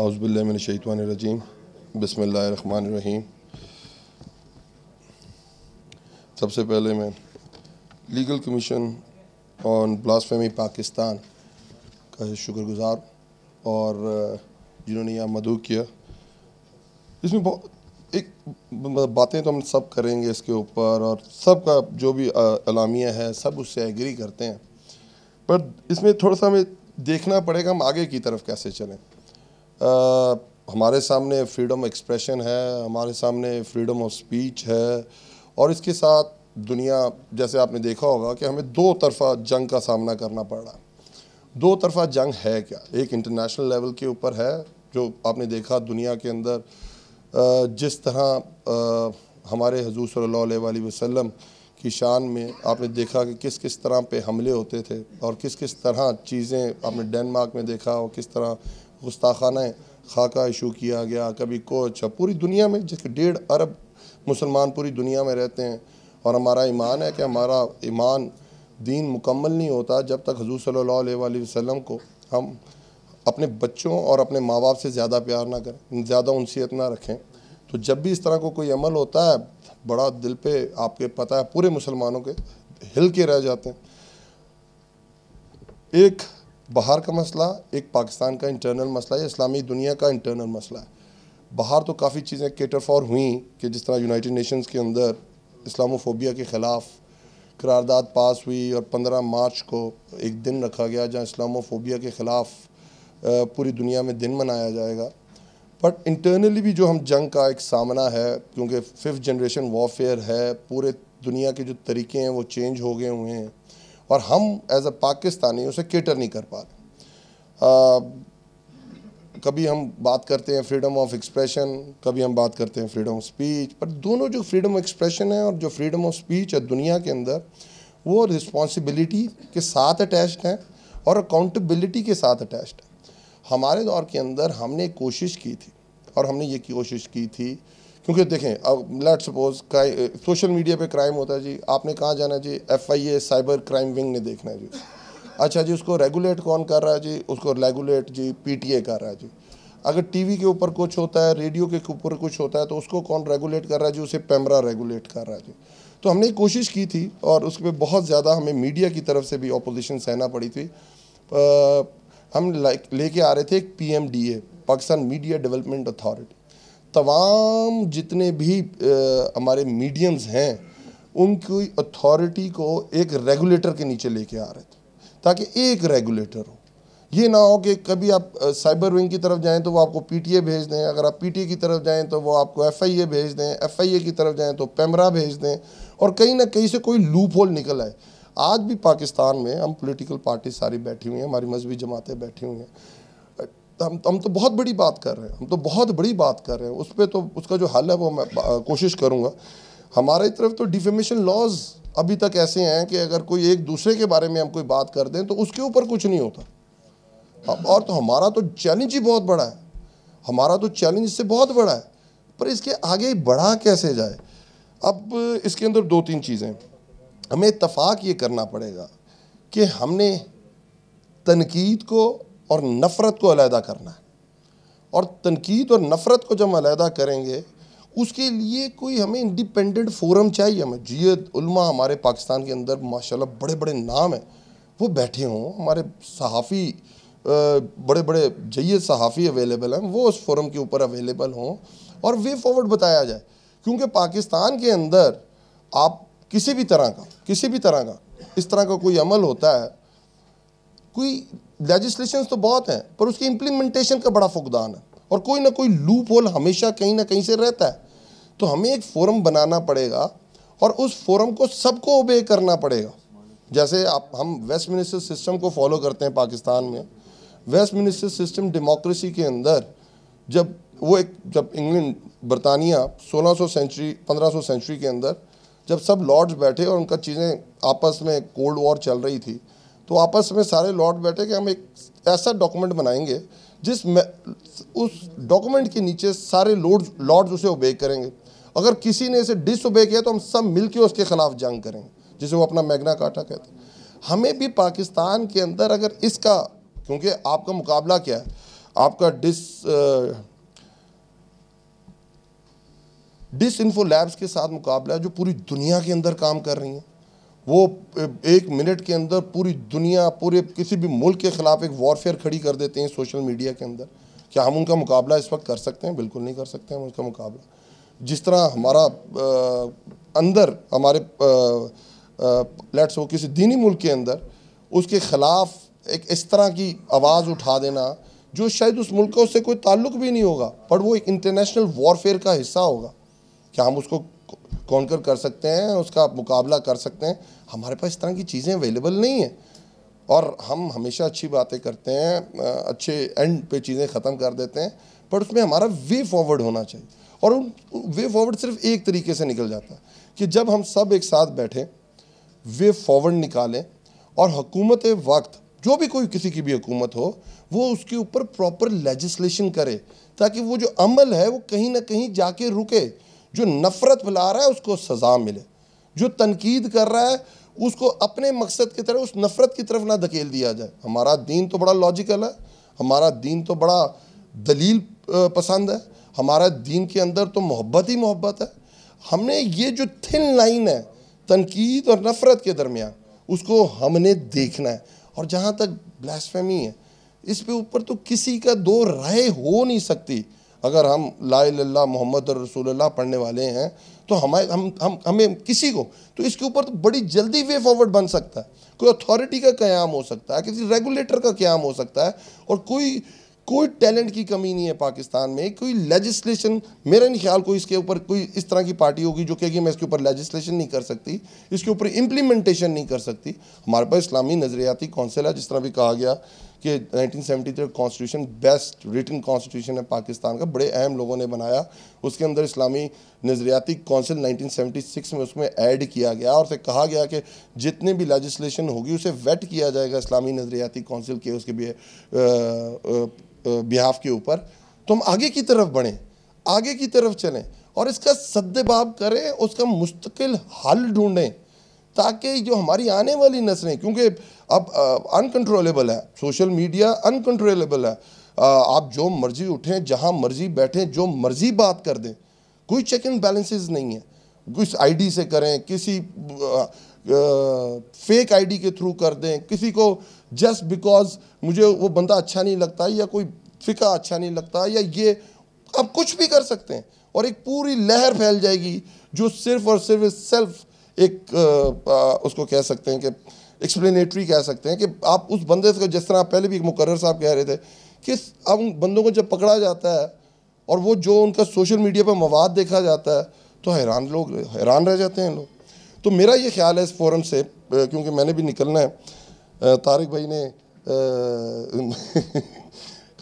औज़ुबिल्लाहि मिनश्शैतानिर्रजीम बिस्मिल्लाहिर्रहमानिर्रहीम। सबसे पहले मैं legal commission on blasphemy Pakistan का शुक्रगुज़ार और जिन्होंने यहाँ मदऊ किया। इसमें बहुत एक बातें तो हम सब करेंगे इसके ऊपर और सब का जो भी अलामिया है सब उससे एग्री करते हैं, पर इसमें थोड़ा सा हमें देखना पड़ेगा हम आगे की तरफ कैसे चलें। हमारे सामने फ्रीडम एक्सप्रेशन है, हमारे सामने फ्रीडम ऑफ स्पीच है और इसके साथ दुनिया, जैसे आपने देखा होगा कि हमें दो तरफ़ा जंग का सामना करना पड़ रहा है। दो तरफ़ा जंग है क्या? एक इंटरनेशनल लेवल के ऊपर है, जो आपने देखा दुनिया के अंदर जिस तरह हमारे हुज़ूर सल्लल्लाहु अलैहि वसल्लम की शान में आपने देखा कि किस किस तरह पे हमले होते थे और किस किस तरह चीज़ें आपने डेनमार्क में देखा और किस तरह गुस्ताखाना खाका इशू किया गया, कभी कुछ। पूरी दुनिया में जिसके 1.5 अरब मुसलमान पूरी दुनिया में रहते हैं और हमारा ईमान है कि हमारा ईमान दीन मुकम्मल नहीं होता जब तक हुज़ूर सल्लल्लाहु अलैहि वसल्लम को हम अपने बच्चों और अपने माँ बाप से ज़्यादा प्यार ना करें, ज़्यादा उनसीयत ना रखें। तो जब भी इस तरह को कोई अमल होता है, बड़ा दिल पे आपके पता है पूरे मुसलमानों के हिल के रह जाते हैं। एक बाहर का मसला, एक पाकिस्तान का इंटरनल मसला है, इस्लामी दुनिया का इंटरनल मसला है। बाहर तो काफ़ी चीज़ें कैटर फॉर हुई कि जिस तरह यूनाइटेड नेशंस के अंदर इस्लामोफोबिया के ख़िलाफ़ करारदाद पास हुई और 15 मार्च को एक दिन रखा गया जहाँ इस्लामोफोबिया के ख़िलाफ़ पूरी दुनिया में दिन मनाया जाएगा। बट इंटरनली भी जो हम जंग का एक सामना है, क्योंकि 5th जनरेशन वॉरफेयर है, पूरे दुनिया के जो तरीके हैं वो चेंज हो गए हुए हैं और हम एज़ अ पाकिस्तानी उसे कैटर नहीं कर पा रहे। कभी हम बात करते हैं फ्रीडम ऑफ एक्सप्रेशन, कभी हम बात करते हैं फ्रीडम ऑफ स्पीच, पर दोनों जो फ्रीडम एक्सप्रेशन है और जो फ्रीडम ऑफ स्पीच है दुनिया के अंदर वो रिस्पॉन्सिबिलिटी के साथ अटैच्ड है और अकाउंटेबिलिटी के साथ अटैच्ड है। हमारे दौर के अंदर हमने कोशिश की थी और हमने ये कोशिश की थी, क्योंकि देखें अब लेट सपोज सोशल मीडिया पे क्राइम होता है जी, आपने कहाँ जाना है जी, FIA साइबर क्राइम विंग ने देखना है जी। अच्छा जी, उसको रेगुलेट कौन कर रहा है जी? उसको रेगुलेट जी PTA कर रहा है जी। अगर टीवी के ऊपर कुछ होता है, रेडियो के ऊपर कुछ होता है, तो उसको कौन रेगुलेट कर रहा है जी? उसे पैमरा रेगुलेट कर रहा है जी। तो हमने कोशिश की थी और उस पर बहुत ज़्यादा हमें मीडिया की तरफ से भी अपोजिशन सहना पड़ी थी। हम लेके आ रहे थे एक PMDA, Pakistan media development authority. तमाम जितने भी हमारे मीडियम्स हैं उनकी अथॉरिटी को एक रेगुलेटर के नीचे लेके आ रहे थे ताकि एक रेगुलेटर हो। ये ना हो कि कभी आप साइबर विंग की तरफ जाएं तो वो आपको PTA भेज दें, अगर आप PTA की तरफ जाएं तो वो आपको FIA भेज दें, FIA की तरफ जाएं तो पैमरा भेज दें और कहीं ना कहीं से कोई लूप होल निकल आए। आज भी पाकिस्तान में हम पॉलिटिकल पार्टी सारी बैठी हुई हैं, हमारी मजहबी जमातें बैठी हुई हैं। हम तो बहुत बड़ी बात कर रहे हैं, हम तो बहुत बड़ी बात कर रहे हैं, उस पर तो उसका जो हल है वो मैं कोशिश करूँगा। हमारी तरफ तो डिफेमेशन लॉज अभी तक ऐसे हैं कि अगर कोई एक दूसरे के बारे में हम कोई बात कर दें तो उसके ऊपर कुछ नहीं होता। और तो हमारा तो चैलेंज ही बहुत बड़ा है, हमारा तो चैलेंज इससे बहुत बड़ा है, पर इसके आगे बढ़ा कैसे जाए? अब इसके अंदर 2-3 चीज़ें हमें इत्तफाक ये करना पड़ेगा कि हमने तनकीद को और नफ़रत को अलहदा करना है, और तनकीद और नफ़रत को जब अलहदा करेंगे उसके लिए कोई हमें इंडिपेंडेंट फोरम चाहिए। हमें जियद उल्मा, हमारे पाकिस्तान के अंदर माशाल्लाह बड़े बड़े नाम हैं वो बैठे हों, हमारे सहाफ़ी बड़े बड़े जियद सहाफ़ी अवेलेबल हैं, वो उस फोरम के ऊपर अवेलेबल हों और वे फॉरवर्ड बताया जाए। क्योंकि पाकिस्तान के अंदर आप किसी भी तरह का इस तरह का कोई अमल होता है, कोई लेजिस्लेशन तो बहुत हैं पर उसकी इम्प्लीमेंटेशन का बड़ा फुकदान है और कोई ना कोई लूप होल हमेशा कहीं ना कहीं से रहता है। तो हमें एक फोरम बनाना पड़ेगा और उस फोरम को सबको ओबे करना पड़ेगा। जैसे हम वेस्टमिनिस्टर सिस्टम को फॉलो करते हैं पाकिस्तान में। वेस्टमिनिस्टर सिस्टम डेमोक्रेसी के अंदर जब इंग्लैंड बरतानिया 1500 सेंचुरी के अंदर जब सब लॉर्ड्स बैठे और उनका चीज़ें आपस में कोल्ड वॉर चल रही थी, तो आपस में सारे लॉर्ड बैठे कि हम एक ऐसा डॉक्यूमेंट बनाएंगे जिस उस डॉक्यूमेंट के नीचे सारे लॉर्ड्स उसे ओबे करेंगे। अगर किसी ने इसे डिसओबे किया तो हम सब मिलकर उसके ख़िलाफ़ जंग करेंगे, जिसे वो अपना मैग्ना कार्टा कहते हैं। हमें भी पाकिस्तान के अंदर अगर इसका, क्योंकि आपका मुकाबला क्या है, आपका डिस इन्फो लैब्स के साथ मुकाबला है जो पूरी दुनिया के अंदर काम कर रही हैं। वो एक मिनट के अंदर पूरी दुनिया, पूरे किसी भी मुल्क के ख़िलाफ़ एक वॉरफेयर खड़ी कर देते हैं सोशल मीडिया के अंदर। क्या हम उनका मुकाबला इस वक्त कर सकते हैं? बिल्कुल नहीं कर सकते हम उनका मुकाबला। जिस तरह हमारा अंदर हमारे लेट्स वो किसी दीनी मुल्क के अंदर उसके ख़िलाफ़ एक इस तरह की आवाज़ उठा देना जो शायद उस मुल्क का उससे कोई ताल्लुक भी नहीं होगा, पर वो एक इंटरनेशनल वॉरफेयर का हिस्सा होगा। क्या हम उसको कॉन्कर कर सकते हैं, उसका मुकाबला कर सकते हैं? हमारे पास इस तरह की चीज़ें अवेलेबल नहीं हैं। और हम हमेशा अच्छी बातें करते हैं, अच्छे एंड पे चीज़ें ख़त्म कर देते हैं, पर उसमें हमारा वे फॉरवर्ड होना चाहिए। और वे फॉरवर्ड सिर्फ एक तरीके से निकल जाता है कि जब हम सब एक साथ बैठें, वे फॉरवर्ड निकालें और हुकूमत वक्त जो भी कोई किसी की भी हुकूमत हो वो उसके ऊपर प्रॉपर लेजिस्लेशन करे ताकि वो जो अमल है वो कहीं ना कहीं जाके रुके। जो नफ़रत फैला रहा है उसको सज़ा मिले, जो तनकीद कर रहा है उसको अपने मकसद की तरह उस नफ़रत की तरफ ना धकेल दिया जाए। हमारा दीन तो बड़ा लॉजिकल है, हमारा दीन तो बड़ा दलील पसंद है, हमारा दीन के अंदर तो मोहब्बत ही मोहब्बत है। हमने ये जो थिन लाइन है तनकीद और नफ़रत के दरमियान उसको हमने देखना है। और जहाँ तक ब्लास्फेमी है इस पे ऊपर तो किसी का दो राय हो नहीं सकती। अगर हम ला इलाहा इल्लल्लाह मोहम्मद रसूलुल्लाह पढ़ने वाले हैं तो हमें किसी को तो इसके ऊपर तो बड़ी जल्दी वे फॉरवर्ड बन सकता है। कोई अथॉरिटी का क़याम हो सकता है, किसी रेगुलेटर का क़याम हो सकता है। और कोई टैलेंट की कमी नहीं है पाकिस्तान में। कोई लेजिस्लेशन, मेरा नहीं ख्याल कोई इसके ऊपर कोई इस तरह की पार्टी होगी जो कहेगी मैं इसके ऊपर लेजिस्लेशन नहीं कर सकती, इसके ऊपर इम्प्लीमेंटेशन नहीं कर सकती। हमारे पास इस्लामी नज़रियाती कौंसिल है, जिस तरह भी कहा गया कि 1973 कॉन्स्टिट्यूशन बेस्ट रिटन कॉन्स्टिट्यूशन है पाकिस्तान का, बड़े अहम लोगों ने बनाया। उसके अंदर इस्लामी नज़रियाती कौंसिल 1976 में उसमें ऐड किया गया और उसे कहा गया कि जितने भी लेजिस्लेशन होगी उसे वेट किया जाएगा इस्लामी नज़रियाती कौंसिल के उसके भी बिहाफ के ऊपर। तो हम आगे की तरफ बढ़ें, आगे की तरफ चलें और इसका सद्देबाब करें, उसका मुस्तकिल हल ढूंढें ताकि जो हमारी आने वाली नस्लें, क्योंकि अब अनकंट्रोलेबल है सोशल मीडिया, अनकंट्रोलेबल है। आप जो मर्जी उठें, जहां मर्जी बैठें, जो मर्जी बात कर दें, कोई चेक एंड बैलेंसेस नहीं है। किस आईडी से करें, किसी फेक आईडी के थ्रू कर दें, किसी को जस्ट बिकॉज मुझे वो बंदा अच्छा नहीं लगता या कोई फ़िका अच्छा नहीं लगता या ये, आप कुछ भी कर सकते हैं। और एक पूरी लहर फैल जाएगी जो सिर्फ और सिर्फ एक उसको कह सकते हैं कि एक्सप्लेनेटरी कह सकते हैं कि आप उस बंदे से, जिस तरह आप पहले भी एक मुकर्रर साहब कह रहे थे कि अब उन बंदों को जब पकड़ा जाता है और वो जो उनका सोशल मीडिया पर मवाद देखा जाता है तो हैरान रह जाते हैं लोग। तो मेरा ये ख्याल है इस फोरम से, क्योंकि मैंने भी निकलना है, तारिक भाई ने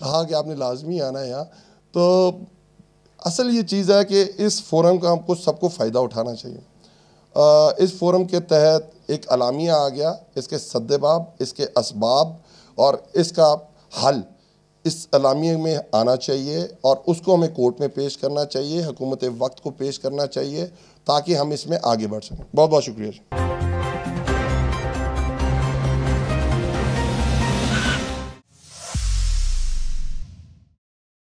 कहा कि आपने लाजमी आना है यहाँ। तो असल ये चीज़ है कि इस फोरम का हमको सबको फ़ायदा उठाना चाहिए। इस फोरम के तहत एक अलामिया आ गया, इसके सद्देबाब, इसके असबाब और इसका हल इस अलामिया में आना चाहिए और उसको हमें कोर्ट में पेश करना चाहिए, हुकूमत वक्त को पेश करना चाहिए ताकि हम इसमें आगे बढ़ सकें। बहुत बहुत शुक्रिया।